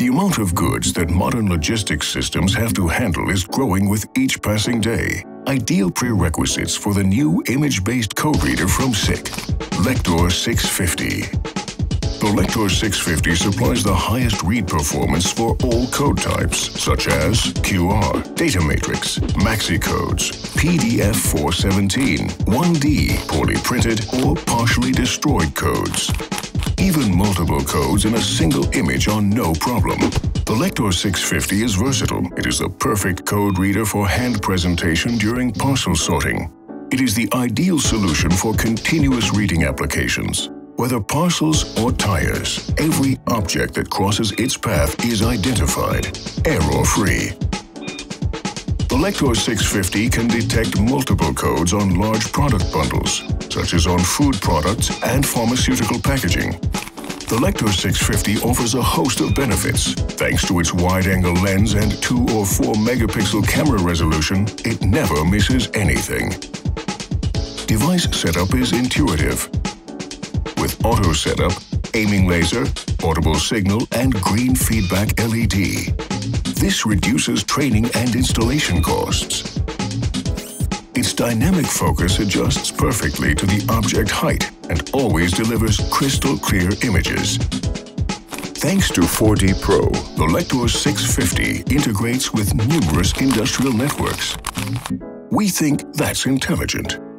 The amount of goods that modern logistics systems have to handle is growing with each passing day. Ideal prerequisites for the new image-based code reader from SICK, Lector® 650. The Lector® 650 supplies the highest read performance for all code types, such as QR, Data Matrix, Maxi Codes, PDF417, 1D, poorly printed or partially destroyed codes. Even multiple codes in a single image are no problem. The Lector® 650 is versatile. It is the perfect code reader for hand presentation during parcel sorting. It is the ideal solution for continuous reading applications. Whether parcels or tires, every object that crosses its path is identified, error-free. The Lector® 650 can detect multiple codes on large product bundles, such as on food products and pharmaceutical packaging. The Lector® 650 offers a host of benefits. Thanks to its wide-angle lens and 2 or 4 megapixel camera resolution, it never misses anything. Device setup is intuitive, with auto setup, aiming laser, portable signal, and green feedback LED. This reduces training and installation costs. Its dynamic focus adjusts perfectly to the object height and always delivers crystal clear images. Thanks to 4D Pro, the Lector® 650 integrates with numerous industrial networks. We think that's intelligent.